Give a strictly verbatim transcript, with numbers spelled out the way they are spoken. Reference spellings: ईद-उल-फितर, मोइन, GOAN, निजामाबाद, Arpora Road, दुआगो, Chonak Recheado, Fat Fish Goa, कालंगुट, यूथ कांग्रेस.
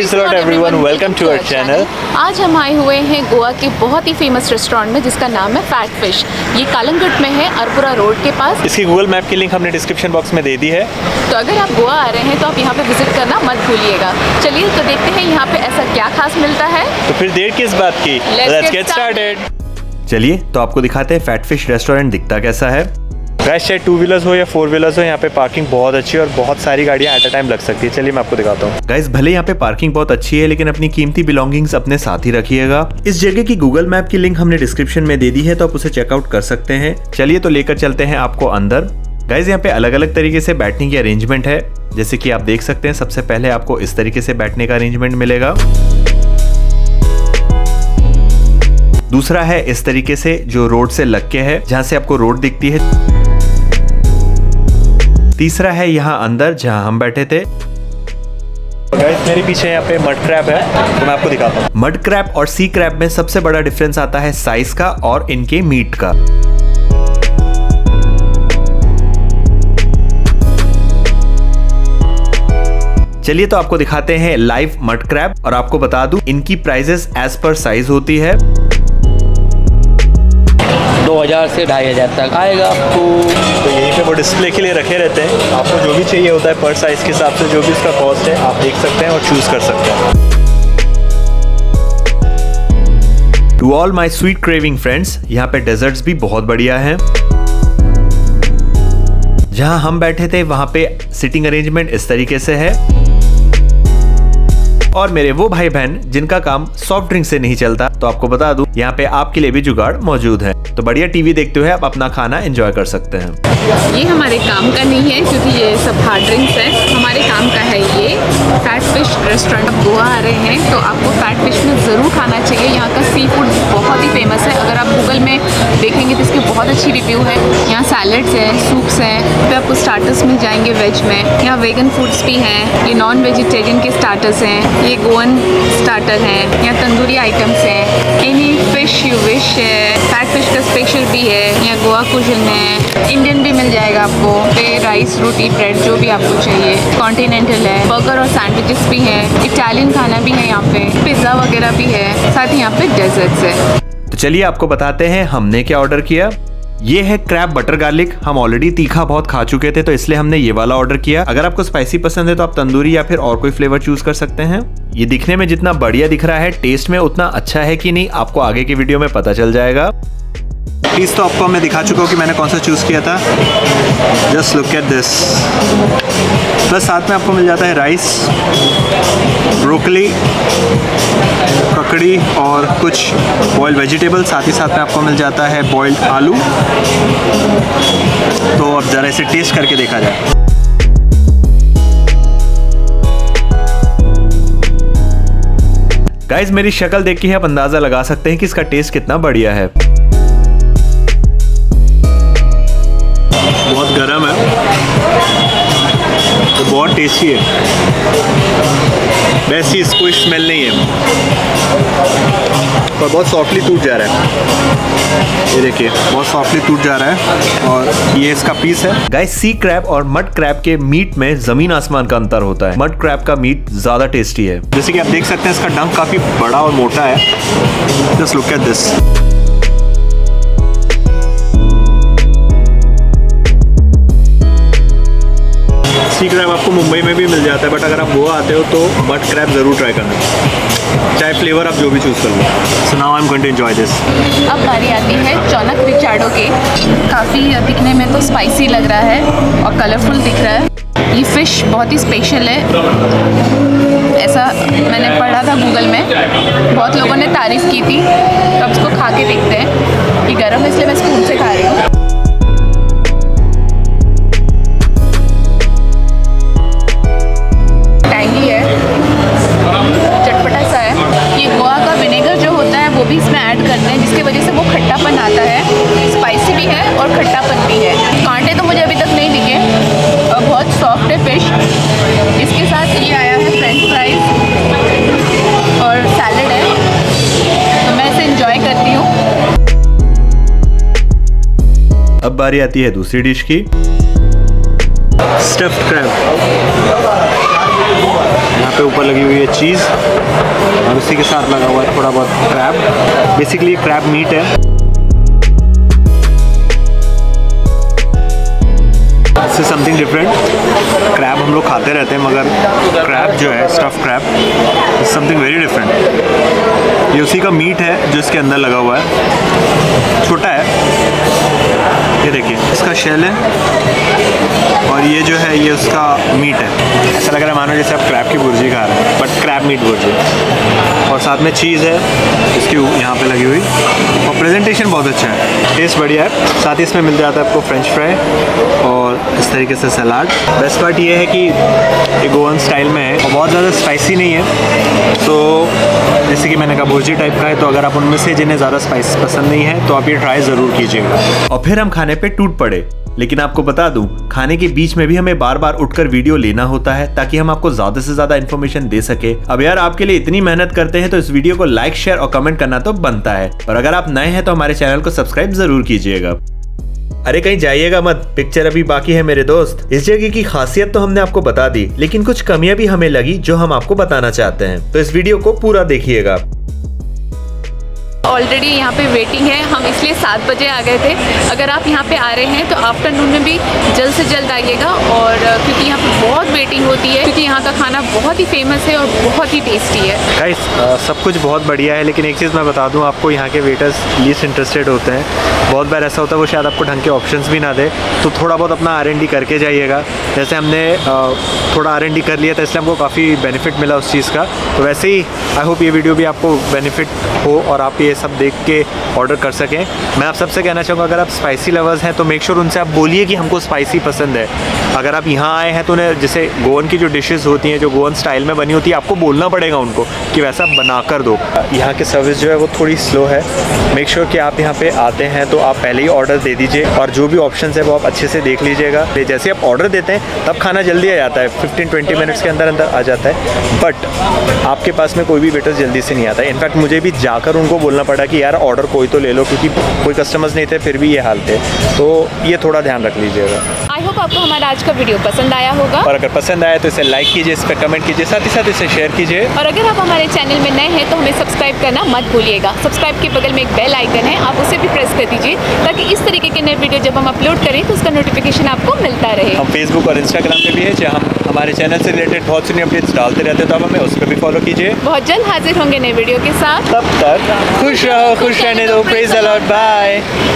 Praise the Lord everyone, welcome to our channel। आज हम आए हुए हैं गोवा के बहुत ही फेमस रेस्टोरेंट में जिसका नाम है फैट फिश। ये कालंगुट में है, अरपुरा रोड के पास। इसकी गूगल मैप की लिंक हमने डिस्क्रिप्शन बॉक्स में दे दी है, तो अगर आप गोवा आ रहे हैं तो आप यहाँ पे विजिट करना मत भूलिएगा। चलिए तो देखते हैं यहाँ पे ऐसा क्या खास मिलता है, तो फिर देर किस बात की, लेट्स गेट स्टार्टेड। चलिए तो आपको दिखाते हैं फैट फिश रेस्टोरेंट दिखता कैसा है। गाइस चाहे टू व्हीलर्स हो या फोर व्हीलर्स हो, यहाँ पे पार्किंग बहुत अच्छी है और बहुत सारी गाड़ियाँ एट अ टाइम लग सकती है। चलिए मैं आपको दिखाता हूँ। गाइस भले यहाँ पे पार्किंग बहुत अच्छी है, लेकिन अपनी कीमती बिलोंगिंग्स अपने साथ ही रखिएगा। इस जगह की गूगल मैप की लिंक हमने डिस्क्रिप्शन में दे दी है, तो आप उसे चेकआउट कर सकते हैं। चलिए तो लेकर चलते हैं आपको अंदर। गाइस यहाँ पे अलग अलग तरीके से बैठने की अरेंजमेंट है, जैसे कि आप देख सकते हैं। सबसे पहले आपको इस तरीके से बैठने का अरेंजमेंट मिलेगा। दूसरा है इस तरीके से जो रोड से लग के है, जहाँ से आपको रोड दिखती है। तीसरा है यहाँ अंदर जहाँ हम बैठे थे। गाइस मेरे पीछे यहाँ पे मड क्रैब है, तो मैं आपको दिखाता हूँ। मड क्रैब और सी क्रैब में सबसे बड़ा डिफरेंस आता है साइज का और इनके मीट का। चलिए तो आपको दिखाते हैं लाइव मड क्रैब, और आपको बता दूं इनकी प्राइसेस एज पर साइज होती है। दो हज़ार से ढाई हज़ार तक आएगा आपको। तो यहीं पे वो डिस्प्ले के लिए रखे रहते हैं, आपको जो भी चाहिए होता है पर साइज के हिसाब से जो भी इसका कॉस्ट है आप देख सकते हैं और चूज़ कर सकते हैं। To all my sweet craving friends, यहाँ पे डेजर्ट्स भी बहुत बढ़िया हैं। जहाँ हम बैठे थे वहाँ पे सिटिंग अरेंजमेंट इस तरीके से है। और मेरे वो भाई बहन जिनका काम सॉफ्ट ड्रिंक से नहीं चलता, तो आपको बता दूं यहाँ पे आपके लिए भी जुगाड़ मौजूद है। तो बढ़िया टीवी देखते हुए आप अपना खाना एंजॉय कर सकते हैं। ये हमारे काम का नहीं है क्योंकि ये सब हार्ड ड्रिंक्स है, हमारे काम का है ये फैट फिश रेस्टोरेंट। आप गोवा आ रहे हैं तो आपको फैट फिश में ज़रूर खाना चाहिए। यहाँ का सी फूड बहुत ही फेमस है, अगर आप गूगल में देखेंगे तो इसकी बहुत अच्छी रिव्यू है। यहाँ सैलड्स हैं, सूप्स हैं, फिर आपको स्टार्टर्स मिल जाएंगे वेज में। यहाँ वेगन फूड्स भी हैं, ये नॉन वेजिटेरियन के स्टार्टर्स हैं, ये गोवन स्टार्टर हैं, यहाँ तंदूरी आइटम्स हैं, एनी फिश यू विश है, फैट फिश का स्पेशल भी है, यहाँ गोवा कुजन है, इंडियन भी मिल जाएगा आपको, फिर राइस रोटी ब्रेड जो भी आपको चाहिए, कॉन्टिनेंटल है, बर्गर और सैंडविचेस भी हैं, इटालियन खाना भी है, यहाँ पे पिज़्ज़ा वगैरह भी है, साथ ही यहाँ पे डेजर्ट्स है। तो चलिए आपको बताते हैं हमने क्या ऑर्डर किया। ये है क्रैब बटर गार्लिक। हम ऑलरेडी तीखा बहुत खा चुके थे तो इसलिए हमने ये वाला ऑर्डर किया। अगर आपको स्पाइसी पसंद है तो आप तंदूरी या फिर और कोई फ्लेवर चूज कर सकते हैं। ये दिखने में जितना बढ़िया दिख रहा है, टेस्ट में उतना अच्छा है कि नहीं आपको आगे की वीडियो में पता चल जाएगा। टेस्ट तो आपको मैं दिखा चुका हूँ कि मैंने कौन सा चूज किया था। Just look at this. Plus साथ में आपको मिल जाता है राइस, ब्रोकली, ककड़ी और कुछ बॉइल्ड वेजिटेबल। साथ ही साथ में आपको मिल जाता है बॉइल्ड आलू। तो अब ज़रा इसे टेस्ट करके देखा जाए। गाइस मेरी शक्ल देख के आप अंदाज़ा लगा सकते हैं कि इसका टेस्ट कितना बढ़िया है। बहुत गर्म है तो बहुत टेस्टी है। वैसी इसको स्मेल नहीं है, पर बहुत सॉफ्टली टूट जा रहा है। ये देखिए बहुत सॉफ्टली टूट जा रहा है और ये इसका पीस है। गाइस सी क्रैब और मड क्रैब के मीट में जमीन आसमान का अंतर होता है। मड क्रैब का मीट ज्यादा टेस्टी है। जैसे कि आप देख सकते हैं इसका डंक काफी बड़ा और मोटा है। Just look at this. Sea crab आपको मुंबई में भी मिल जाता है, बट अगर आप गोवा आते हो तो मड क्रैब ज़रूर ट्राई करना, चाहे फ्लेवर आप जो भी चूज़ कर लो। So now I am going to enjoy this. अब बारी आती है चौनक रिचार्डो के। काफ़ी दिखने में तो स्पाइसी लग रहा है और कलरफुल दिख रहा है। ये फ़िश बहुत ही स्पेशल है, ऐसा मैंने पढ़ा था गूगल में, बहुत लोगों ने तारीफ़ की थी। तो अब इसको खा के देखते हैं। ये गर्म है इसलिए मैं स्पून से खा रही हूँ। अब बारी आती है दूसरी डिश की, स्टफ्ड क्रैब। यहाँ पे ऊपर लगी हुई है चीज़ और उसी के साथ लगा हुआ है थोड़ा बहुत क्रैब। बेसिकली क्रैब मीट है। इससे समथिंग डिफरेंट। क्रैब हम लोग खाते रहते हैं मगर क्रैब जो है stuff crab is something very different. ये उसी का मीट है जो इसके अंदर लगा हुआ है। छोटा है, ये देखिए इसका शेल है और ये जो है ये उसका मीट है। ऐसा लग रहा है मानो जैसे आप क्रैब की भुर्जी खा रहे हैं बट क्रैब मीट भुर्जी। और साथ में चीज़ है इसकी यहाँ पे लगी हुई और प्रेजेंटेशन बहुत अच्छा है, टेस्ट बढ़िया है। साथ ही इसमें मिल जाता है आपको फ्रेंच फ्राई और इस तरीके से सलाद। बेस्ट पार्ट ये है कि गोवन स्टाइल में है और बहुत ज़्यादा स्पाइसी नहीं है। तो जैसे कि मैंने कहा भुर्जी टाइप का है, तो अगर आप उनमें से जिन्हें ज़्यादा स्पाइस पसंद नहीं है तो आप ये ट्राई ज़रूर कीजिएगा। और फिर हम खाने पे टूट पड़े, लेकिन आपको बता दूं खाने के बीच में भी हमें बार बार उठकर वीडियो लेना होता है ताकि हम आपको ज्यादा से ज्यादा इन्फॉर्मेशन दे सके। अब यार आपके लिए इतनी मेहनत करते हैं तो इस वीडियो को लाइक शेयर और कमेंट करना तो बनता है। और अगर आप नए हैं तो हमारे चैनल को सब्सक्राइब जरूर कीजिएगा। अरे कहीं जाइएगा मत, पिक्चर अभी बाकी है मेरे दोस्त। इस जगह की खासियत तो हमने आपको बता दी, लेकिन कुछ कमियां भी हमें लगी जो हम आपको बताना चाहते हैं, तो इस वीडियो को पूरा देखिएगा। ऑलरेडी यहाँ पे वेटिंग है, हम इसलिए सात बजे आ गए थे। अगर आप यहाँ पे आ रहे हैं तो आफ्टरनून में भी जल्द से जल्द आइएगा, और क्योंकि यहाँ पे बहुत वेटिंग होती है क्योंकि यहाँ का खाना बहुत ही फेमस है और बहुत ही टेस्टी है। गाइस सब कुछ बहुत बढ़िया है, लेकिन एक चीज़ मैं बता दूँ आपको, यहाँ के वेटर्स लीस्ट इंटरेस्टेड होते हैं। बहुत बार ऐसा होता है वो शायद आपको ढंग के ऑप्शंस भी ना दे, तो थोड़ा बहुत अपना आर एन डी करके जाइएगा। जैसे हमने थोड़ा आर एन डी कर लिया था इसलिए हमको काफ़ी बेनिफिट मिला उस चीज़ का। तो वैसे ही आई होप ये वीडियो भी आपको बेनिफिट हो और आप ये सब देख के ऑर्डर कर सकें। मैं आप सबसे कहना चाहूँगा अगर आप स्पाइसी लवर्स हैं तो मेक श्योर उनसे आप बोलिए कि हमको स्पाइसी पसंद है। अगर आप यहाँ आए हैं तो उन्हें जैसे गोवन की जो डिशेस होती हैं जो गोवन स्टाइल में बनी होती है आपको बोलना पड़ेगा उनको कि वैसा बना कर दो। यहाँ की सर्विस जो है वो थोड़ी स्लो है। मेक श्योर कि आप यहाँ पर आते हैं तो आप पहले ही ऑर्डर दे दीजिए और जो भी ऑप्शन है वो आप अच्छे से देख लीजिएगा। जैसे आप ऑर्डर देते हैं तब खाना जल्दी आ जाता है, फिफ्टीन ट्वेंटी मिनट्स के अंदर अंदर आ जाता है, बट आपके पास में कोई भी वेटर जल्दी से नहीं आता। इनफैक्ट मुझे भी जाकर उनको बोलना पड़ा कि यार ऑर्डर कोई तो ले लो क्योंकि कोई कस्टमर्स नहीं थे, फिर भी ये हाल थे। तो ये थोड़ा ध्यान रख लीजिएगा। आई होप आपको हमारा आज का वीडियो पसंद आया होगा, और अगर पसंद आया तो इसे लाइक कीजिए, इस पर कमेंट कीजिए, साथ ही साथ इसे शेयर कीजिए। और अगर आप हमारे चैनल में नए हैं तो हमें सब्सक्राइब करना मत भूलिएगा। सब्सक्राइब के बगल में एक बेल आइकन है, आप उसे भी प्रेस कर दीजिए ताकि इस तरीके के नए वीडियो जब हम अपलोड करें तो उसका नोटिफिकेशन आपको मिलता रहे। हम फेसबुक और इंस्टाग्राम पे भी है जहाँ हमारे चैनल से रिलेटेड बहुत सारी अपडेट्स डालते रहते हैं, तो आप हमें उस पर भी फॉलो कीजिए। बहुत जल्द हाजिर होंगे नए वीडियो के साथ, तब तक खुश रहो, खुश रहने दो। Praise the Lord, bye.